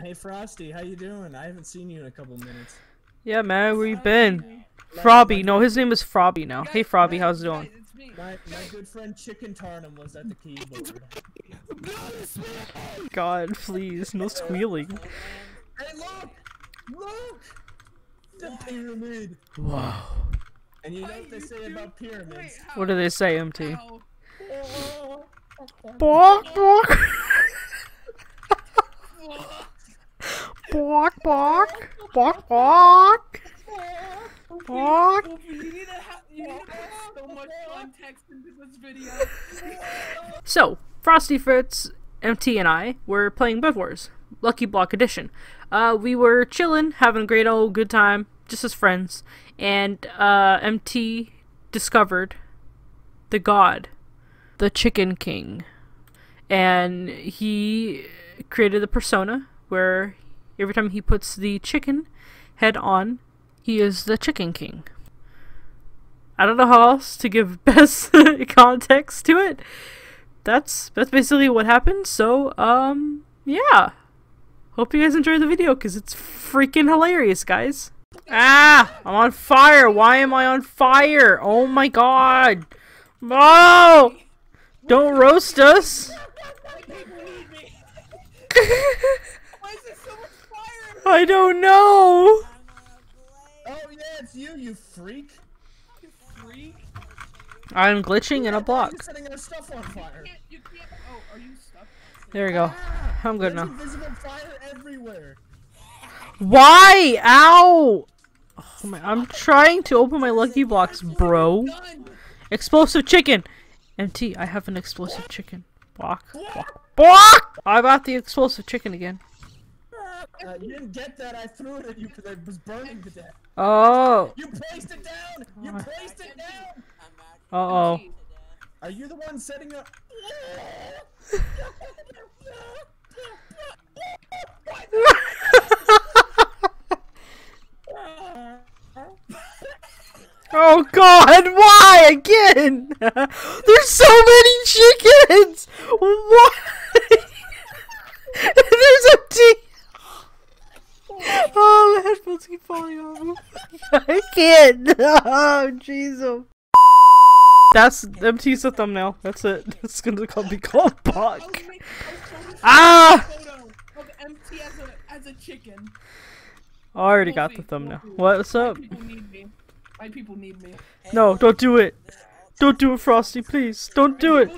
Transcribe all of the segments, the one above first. Hey Frosty, how you doing? I haven't seen you in a couple minutes. Yeah, man, where you been? Frobby. No, his name is Frobby now. Hey Frobby, how's it going? My good friend Chicken Tarnum was at the keyboard. God, please, no squealing. Hey, look! Look! The pyramid! Wow. And you know what they say about pyramids? What do they say, MT? BAWK BAWK! BAWK BAWK! BAWK BAWK! BAWK! So, Frosty, Fritz, MT, and I were playing Bed Wars, Lucky Block Edition. We were chilling, having a great old good time, just as friends, and MT discovered the god, the Chicken King, and he created the persona where every time he puts the chicken head on, he is the Chicken King. I don't know how else to give best context to it. That's basically what happened. So yeah, hope you guys enjoyed the video because it's freaking hilarious, guys. Ah, I'm on fire. Why am I on fire? Oh my god. Oh, don't roast us. Why is there so much fire? I don't know. Oh yeah, it's you, you freak. You freak. I'm glitching in a block. You're setting our stuff on fire. You can't. Oh, are you stuck? There we go. I'm good now. There's invisible fire everywhere. Why? Ow! Oh my, I'm trying to open my lucky blocks, bro. Explosive chicken. MT, I have an explosive chicken. BAWK. BAWK. BAWK! I got the explosive chicken again. You didn't get that. I threw it at you because I was burning to death. Oh. You placed it down. You placed it down. Uh-oh. Are you the one setting up? Oh god, why again? There's so many chickens! Why? There's a T. Oh, the headphones keep falling off. I can't. Oh, jeez. That's MT's the thumbnail. That's it. It's gonna be called BAWK. Ah! Of MT as a chicken. I already got the thumbnail. What's up? My people need me. No, don't do it. Don't do it, Frosty, please. Don't do it.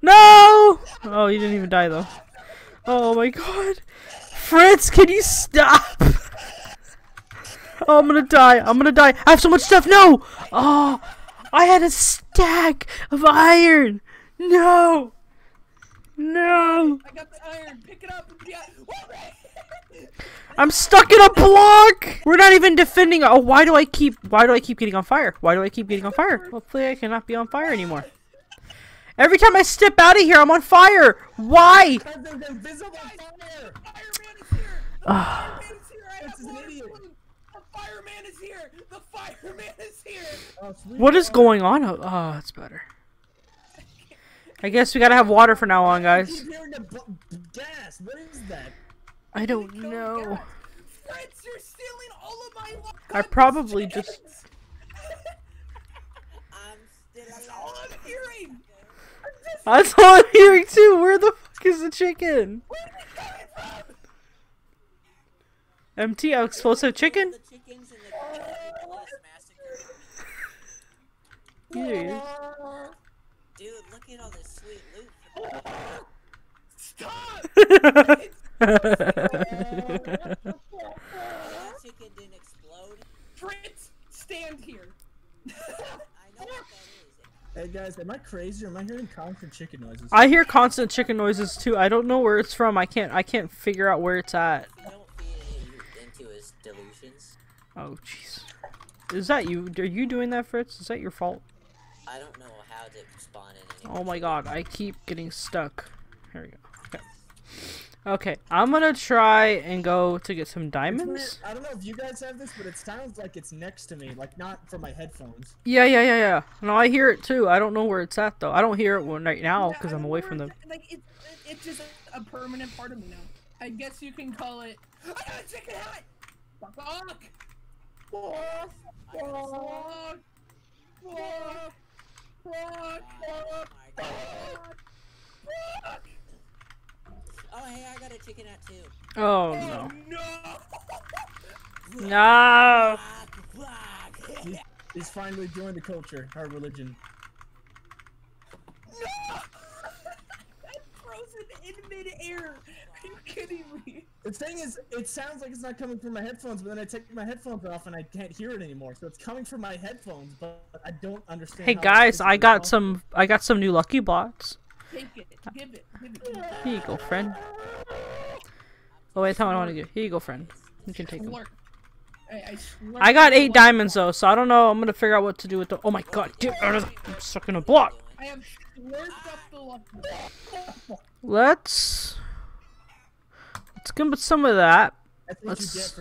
No! Oh, you didn't even die, though. Oh my god. Fritz, can you stop? Oh, I'm gonna die. I'm gonna die. I have so much stuff. No! Oh, I had a stack of iron. No! No! I got the iron. Pick it up. I'm stuck in a block! We're not even defending. Oh, why do I keep getting on fire? Why do I keep getting on fire? Hopefully I cannot be on fire anymore. Every time I step out of here, I'm on fire! Why? What is going on? Oh, that's better. I guess we gotta have water from now on, guys. Gas. What is that? I don't know. Fritz, you're stealing all of my luck. I probably just. That's all I'm hearing. That's all I'm hearing too. Where the fuck is the chicken? Where is it coming from? MT, our explosive chicken. Dude, look at all this sweet loot. Stop! Chicken didn't explode. Fritz, stand here. Hey guys, am I crazy or am I hearing constant chicken noises? I hear constant chicken noises too. I don't know where it's from. I can't figure out where it's at. Don't feed into his delusions. Oh jeez. Is that you? Are you doing that, Fritz? Is that your fault? I don't know how to spawn in. Oh my god, I keep getting stuck. Here we go. Okay. Okay, I'm gonna try and go to get some diamonds. I don't know if you guys have this, but it sounds like it's next to me, like not from my headphones. Yeah. No, I hear it too. I don't know where it's at though. I don't hear it right now because I'm away from them. Like it's just a permanent part of me now. I guess you can call it. I got a chicken hat! Fuck! Fuck! Fuck! Fuck! Fuck! Fuck! Fuck! Oh, hey, I got a chicken hat too. Oh, no. No! No! He's finally joined the culture, our religion. No! I'm frozen in mid-air. Are you kidding me? The thing is, it sounds like it's not coming from my headphones, but then I take my headphones off and I can't hear it anymore. So it's coming from my headphones, but I don't understand. Hey guys, I got some new Lucky Blocks. Take it. Give it. Give it. Here you go, friend. Oh wait, I want to give. Here you go, friend. You can take them. I got 8 diamonds though, so I don't know. I'm gonna figure out what to do with the. Oh my god, dude! I'm stuck in a block. I have slurped up the Lucky Block. Let's get some of that. Let's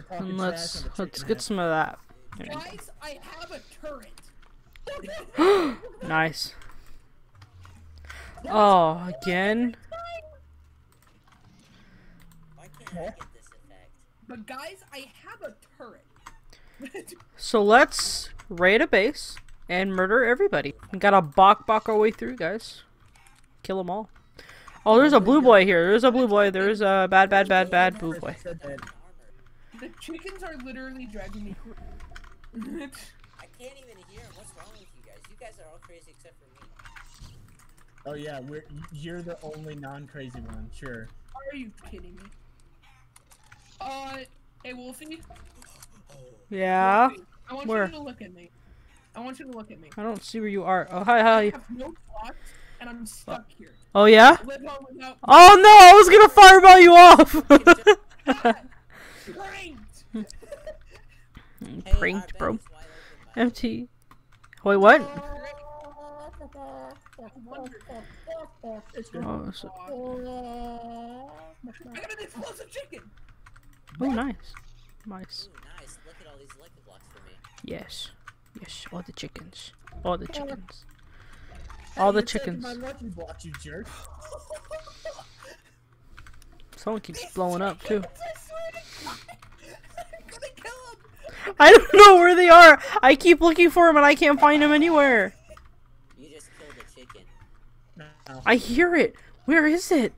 get some of that. Guys, I have a turret. Nice. Oh, again. Why can't I get this effect? But guys, I have a turret. So let's raid a base and murder everybody. We gotta BAWK our way through, guys. Kill them all. Oh, there's a blue boy here. There's a blue boy. There's a bad blue boy. The chickens are literally dragging me. I can't even hear him. What's wrong with you guys? You guys are all crazy except for me. Oh yeah, you're the only non-crazy one. Sure. Are you kidding me? Hey Wolfie. Yeah. Wolfie, I want you to look at me. I don't see where you are. Oh hi. I have no blocks, and I'm stuck here. Oh yeah? Oh no! I was gonna fireball you off! Pranked! Pranked, bro. MT. Wait, what? Oh, so... I got an explosive chicken! Oh, nice. Nice. Look at all these Lucky Blocks for me. Yes. Yes, all the chickens. All the chickens. All the chickens. My Lucky Block, you jerk. Someone keeps blowing up too. I don't know where they are. I keep looking for them and I can't find them anywhere. You just killed a chicken. No. I hear it. Where is it?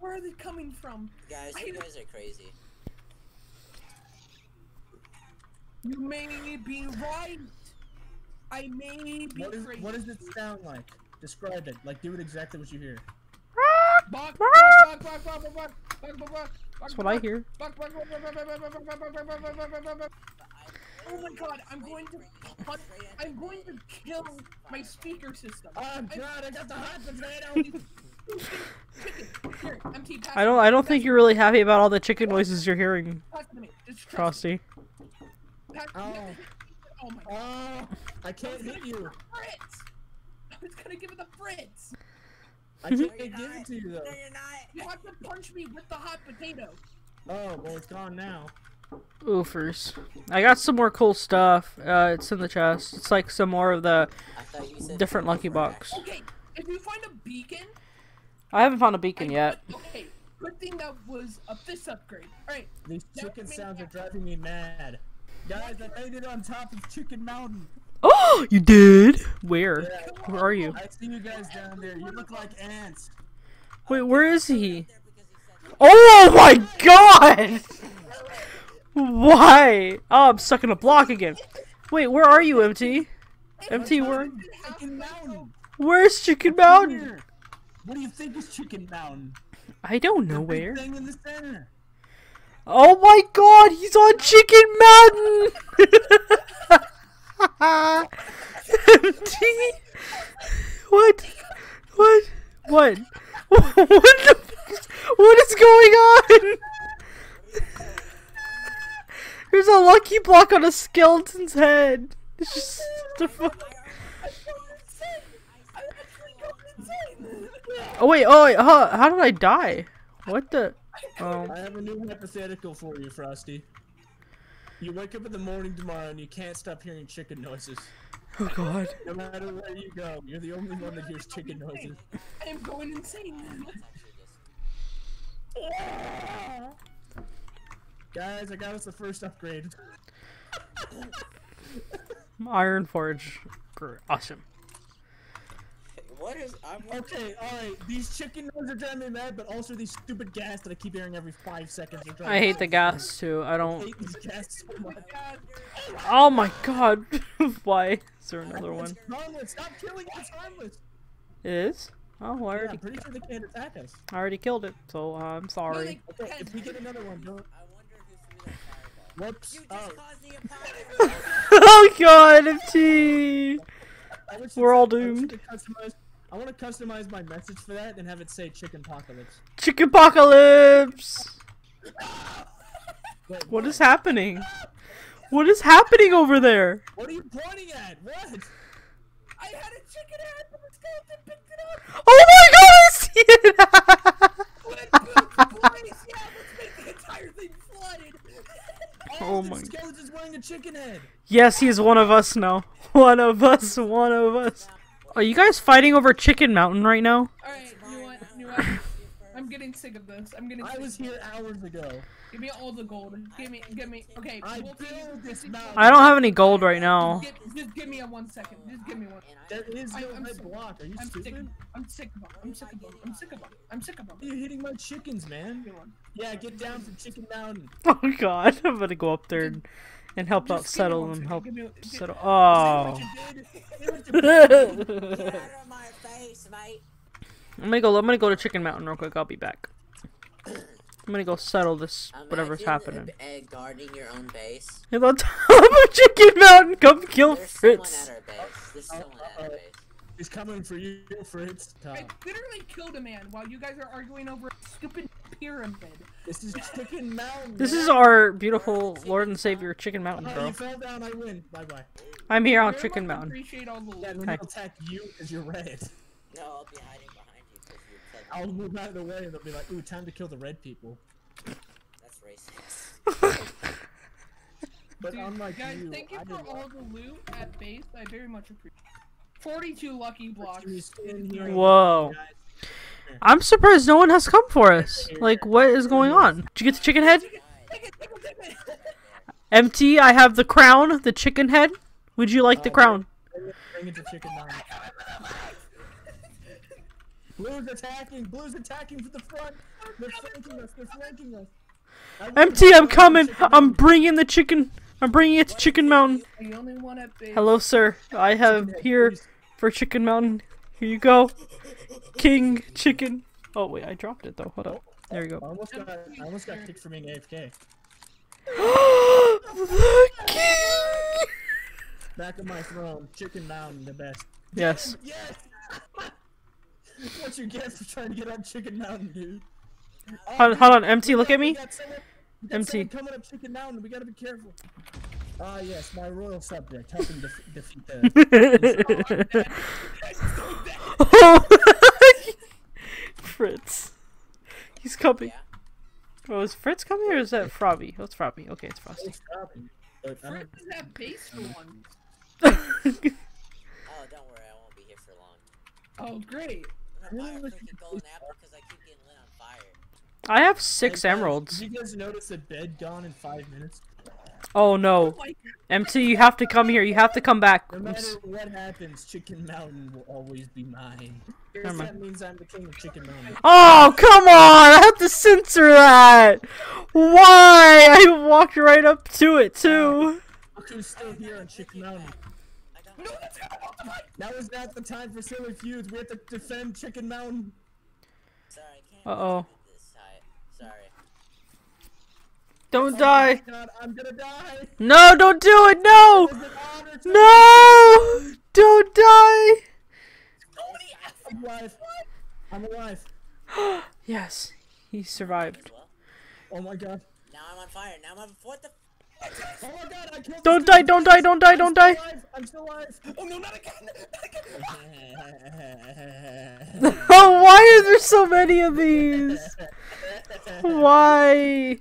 Where are they coming from? Guys, you guys are crazy. You may be right. I may be crazy. What does it sound like? Describe it. Like, do it exactly what you hear. That's what I hear. Oh my god, I'm going to kill my speaker system. Oh god, I got the hot potato. I don't think you're really happy about all the chicken noises you're hearing, Frosty. Oh my god. I can't hit you. I was gonna give it the Fritz. I can't give it to you though. No, you're not. You have to punch me with the hot potato. Oh, well, it's gone now. Oofers. I got some more cool stuff. It's in the chest. It's like some more of the different Lucky Blocks. Okay, if you find a beacon. I haven't found a beacon yet. Okay, good thing that was a fist upgrade. Alright. These chicken sounds are driving me mad. Guys, I made it on top of Chicken Mountain. Oh, you did? Where? Yeah. Where are you? I see you guys down there. You look like ants. Wait, where is he? Oh my god! Why? Oh, I'm stuck in a block again. Wait, where are you, MT? MT, where? Where's Chicken Mountain? What do you think is Chicken Mountain? I don't know where. Oh my god, he's on Chicken Mountain! MT? What? What? What? What the fuck? What is going on? There's a Lucky Block on a skeleton's head. It's just the fuck. Oh wait, how did I die? What the? I have a new hypothetical for you, Frosty. You wake up in the morning tomorrow and you can't stop hearing chicken noises. Oh god. No matter where you go, you're the only one that hears chicken noises. I am going insane. Guys, I got us the first upgrade. Iron Forge. Awesome. What is... okay, alright. These chicken noises are driving me mad, but also these stupid gas that I keep hearing every 5 seconds. I hate the gas, too. I hate these gas so much. Oh my god. Why? Is there another one? It's harmless. Stop killing it. It's harmless. It is? Oh, well, I already... I'm pretty sure they can't attack us. I already killed it, so I'm sorry. Okay, if we get another one, don't... Whoops. Oh. Oh god, MT! We're all doomed. I want to customize my message for that and have it say Chickenpocalypse. Chickenpocalypse! Wait, what is happening? What is happening over there? What are you pointing at? What? I had a chicken head from the skeleton picked it up! Oh my god, I see it! Yeah, let's make the entire thing flooded! Oh my god. The skeleton's wearing a chicken head! Yes, he is one of us now. One of us, one of us. Are you guys fighting over Chicken Mountain right now? Alright, you know what? I'm getting sick of this. I was here hours ago. Give me all the gold. Give me. Okay, I don't have any gold right now. Just give me a 1 second. Just give me one. That is no red block. Are you stupid? I'm sick of them. I'm sick of them. You're hitting my chickens, man. Yeah, get down from Chicken Mountain. Oh god, I'm gonna go up there and help out settle them. Help settle. Oh. Get out of my face, mate. I'm gonna go to Chicken Mountain real quick. I'll be back. I'm gonna go settle this, whatever's happening. Guarding your own base. Hey, on top of Chicken Mountain, come kill Fritz. There's someone at our base. He's coming for you, Fritz. I literally killed a man while you guys are arguing over a stupid pyramid. This is Chicken Mountain. This is our beautiful Lord and Savior, Chicken Mountain, bro. You fell down, I win. Bye bye. I'm here on Chicken Mountain. Appreciate all the love. I'll attack you because you're red. No, I'll be hiding. I'll move out of the way and they'll be like, ooh, time to kill the red people. That's racist. But dude, unlike guys, you, thank you for all the loot at base. I very much appreciate it. 42 lucky blocks. Whoa. I'm surprised no one has come for us. Like, what is going on? Did you get the chicken head? MT, I have the crown, the chicken head. Would you like the crown? Bring it to Chicken Mountain. Blue's attacking from the front! They're flanking us! MT, I'm coming! I'm bringing the chicken! I'm bringing it to Chicken Mountain! Hello, sir. I have here for Chicken Mountain. Here you go. King Chicken. Oh, wait, I dropped it though. Hold up. There you go. I almost got kicked for being AFK. The king! Back on my throne. Chicken Mountain, the best. Yes. Yes! What you get for trying to get on Chicken Mountain, dude? Hold on, MT, look at me. MT, coming up Chicken Mountain, we gotta be careful. Ah, yes, my royal subject, help him defeat the. Oh, Fritz, he's coming. Oh, is Fritz coming or is that Frobby? Oh, it's Frobby. Okay, it's Frosty. Fritz is that base for one. Oh, don't worry, I won't be here for long. Oh, great. I have 6 emeralds. Did you guys notice a bed gone in 5 minutes? Oh no. MT, you have to come here. You have to come back. No matter what happens, Chicken Mountain will always be mine. That means I'm the king of Chicken Mountain. Oh, come on! I have to censor that! Why? I walked right up to it, too. I'm still here on Chicken Mountain. No, that's not about the fight! Now is not the time for silly feuds. We have to defend Chicken Mountain. Sorry, I can't do this. Sorry. Don't die. God, I'm gonna die. No, don't do it. No. No. Don't die. I'm alive. I'm alive. Yes, he survived. Oh my god. Now I'm on fire. Now I'm on what the. Oh my god, I killed don't die. I'm still alive. Oh no, not again. Oh, why are there so many of these? Why?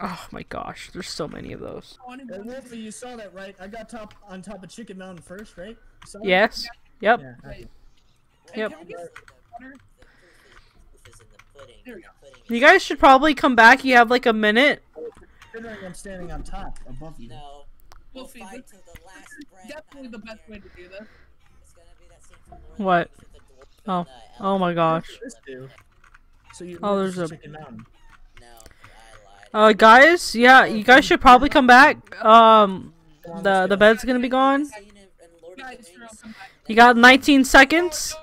Oh my gosh, there's so many of those. Wolfie, you saw that, right? I got on top of Chicken Mountain first, right? Yes. Yep. Yeah, Yep. You guys should probably come back. You have like a minute. Considering I'm standing on top above you. No. We'll feed it. Definitely the best way to do this. What? Oh. Oh my gosh. So you oh, there's a... Chicken Mountain. Guys, yeah, you guys should probably come back. The bed's gonna be gone. You got 19 seconds.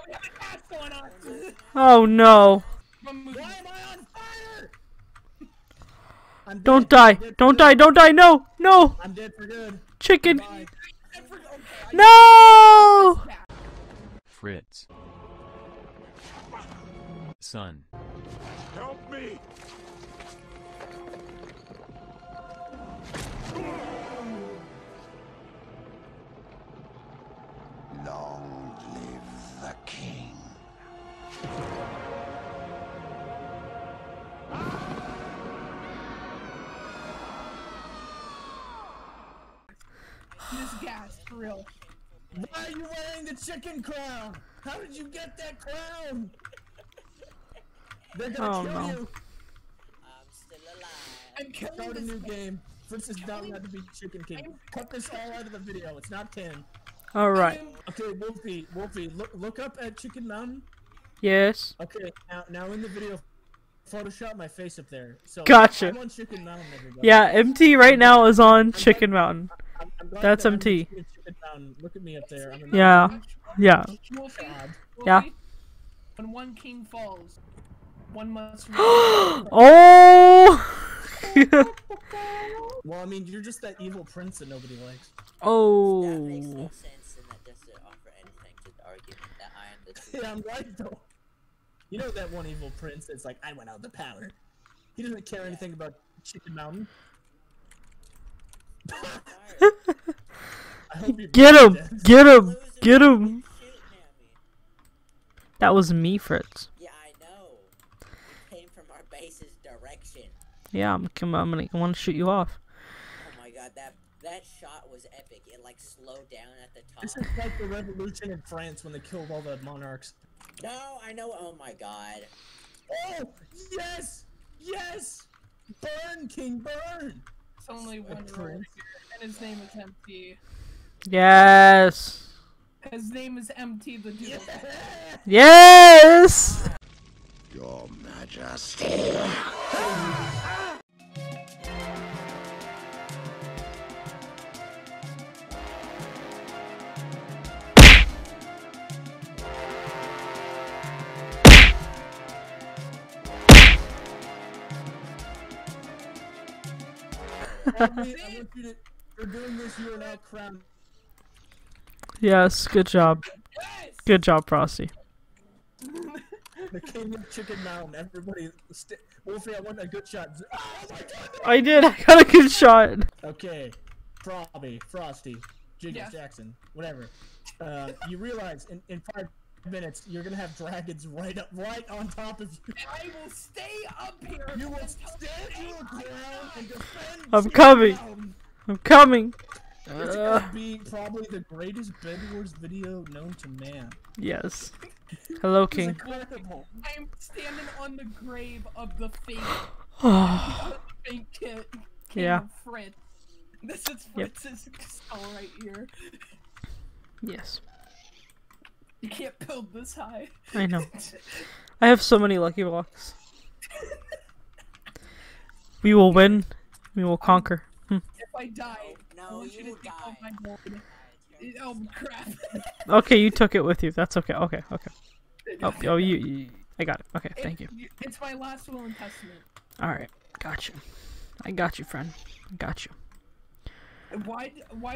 Oh no. Don't die. Don't die. Don't die. No. No. I'm dead for good. Chicken. No! Fritz. Son. Help me. Long live the king. This gas for real. Why are you wearing the chicken crown? How did you get that crown? They're gonna kill you. I'm still alive. I'm killing this new game. Fritz is not allowed to be Chicken King. Cut this all out of the video. It's not 10. All right. Okay, Wolfie, look up at Chicken Mountain. Yes. Okay, now in the video, Photoshop my face up there. So gotcha. I'm on Chicken Mountain, everybody. Yeah, MT right now is on Chicken Mountain. That's MT. Look at me up there. Yeah. Yeah. When one king falls, one must. Oh. Well, I mean, you're just that evil prince that nobody likes. Oh. That makes no sense, and that doesn't offer anything to the argument that I am the truth. Yeah, I'm right though. You know that one evil prince that's like, I went out the power. He doesn't care anything about Chicken Mountain. Get him! Get him! Get him! That was me, Fritz. Yeah, I know. It came from our base's direction. Yeah, I'm gonna want to shoot you off. Oh my god, that shot was epic. It like slowed down at the top. This is like the revolution in France when they killed all the monarchs. No, I know. Oh my god. Oh yes, yes. Burn, King, burn. It's only one prince, and his name is MT. Yes. His name is MT the Duke. Yes. Your Majesty. Yes, good job. Good job, Frosty. The king of Chicken Mountain. Everybody, Wolfie, I want a good shot. Oh my god! I did. I got a good shot. Okay, Frobby, Frosty, Jiggers Jackson, whatever. You realize in 5 minutes you're gonna have dragons right on top of you. I will stay up here. You will stand your ground and defend. I'm coming. It's gonna be probably the greatest Bed Wars video known to man. Yes. Hello, King. I am standing on the grave of the fake, king Fritz. This is Fritz's skull right here. Yes. You can't build this high. I know. I have so many Lucky Blocks. We will win. We will conquer. If I die, no, you will die. Oh crap! Okay, you took it with you. That's okay. Okay. Oh, you. I got it. Okay, thank you. It's my last will and testament. All right, got you. I got you, friend. I got you. Why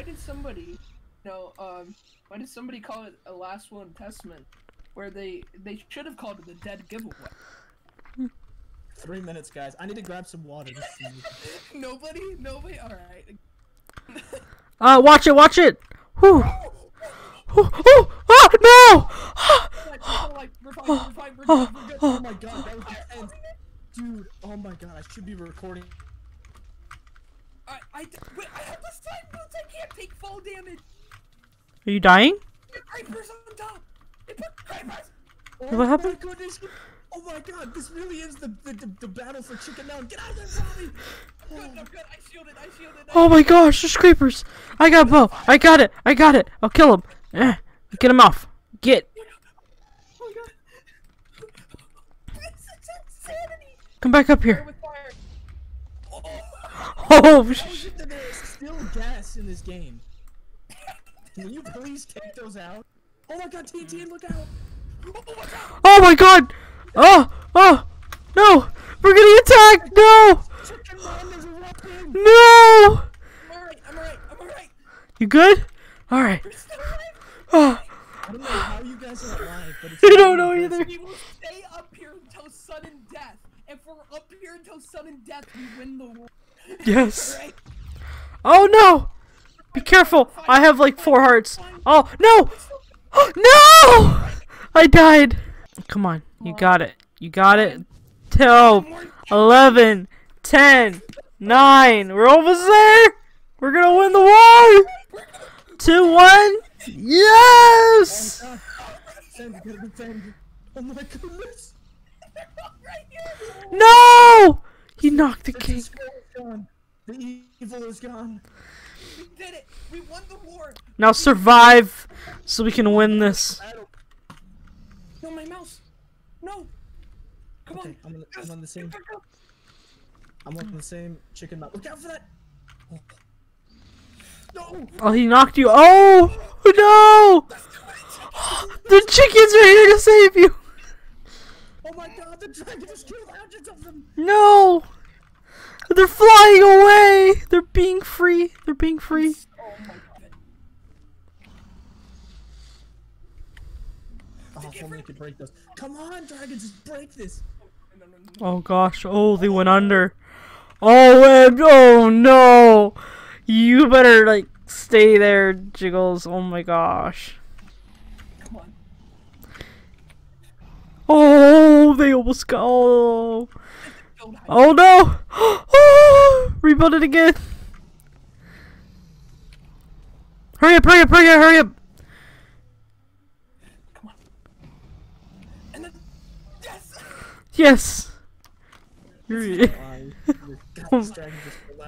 did somebody, why did somebody call it a last will and testament, where they should have called it the dead giveaway? 3 minutes, guys. I need to grab some water. Nobody. All right. Watch it. Whew. Oh, no! Oh my god, that was the end. Dude, oh my god, I should be recording. Wait, I have the side boots, I can't take fall damage. Are you dying? The creepers on top! They put creepers! What happened? My goodness. Oh my god, this really is the battle for Chicken Mountain. Get out of there, Frobby! I'm good, I shielded, I shielded. Oh my gosh, there's creepers! I got Bo! I got it! I got it! I'll kill him! Get him off! Get! Oh my god! Such insanity! Come back up here! Oh shit! There's still gas in this game. Can you please take those out? Oh my god, TNT, look out! Oh my god! Oh! Oh! No! We're getting attacked! No! No! I'm alright! You good? Alright. I don't know how you guys are alive, but it's I don't know either. We will stay up here until sudden death. If we're up here until sudden death, we win the war. Yes. Right. Oh no! Be careful! I have like 4 hearts. Oh no! No! I died. Come on, you got it. You got it. 10, 11, 10, 9. We're almost there. We're gonna win the war. 2-1. Yes. No! He knocked the king. The evil is gone. We did it. We won the war. Now survive, so we can win this. No, my mouse. No. Come on. I'm on the same. I'm on the same chicken mountain. Look out for that. Oh. No. Oh, he knocked you. Oh no! The chickens are here to save you. Oh my god! The dragon just killed hundreds of them. No. They're flying away! They're being free! They're being free! Oh my god. Oh, we could break those. Come on, dragon, just break this! Oh gosh, oh, they went under. Oh, and oh no! You better, like, stay there, Jiggles. Oh my gosh. Come on. Oh, they almost got. Oh. Oh no! Oh, rebuild it again! Hurry up! Hurry up! Hurry up! Hurry up! Come on. And then, yes! Yes!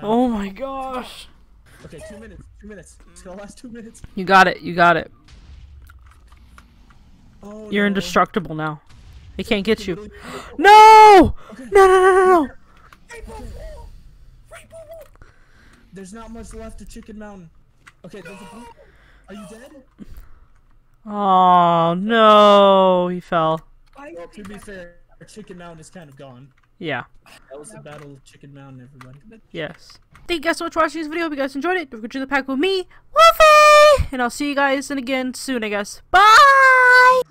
Oh my gosh! Okay, 2 minutes. 2 minutes. It's gonna last 2 minutes. You got it. You got it. Oh, you're indestructible now. They can't get you. No! No! No! No! No! There's not much left of Chicken Mountain. Okay, there's a... Are you dead? Oh no! He fell. Well, to be fair, Chicken Mountain is kind of gone. Yeah. That was the battle of Chicken Mountain, everybody. Yes. Thank you guys so much for watching this video. Hope you guys enjoyed it. Don't forget to join the pack with me, Wolfie, and I'll see you guys again soon, I guess. Bye.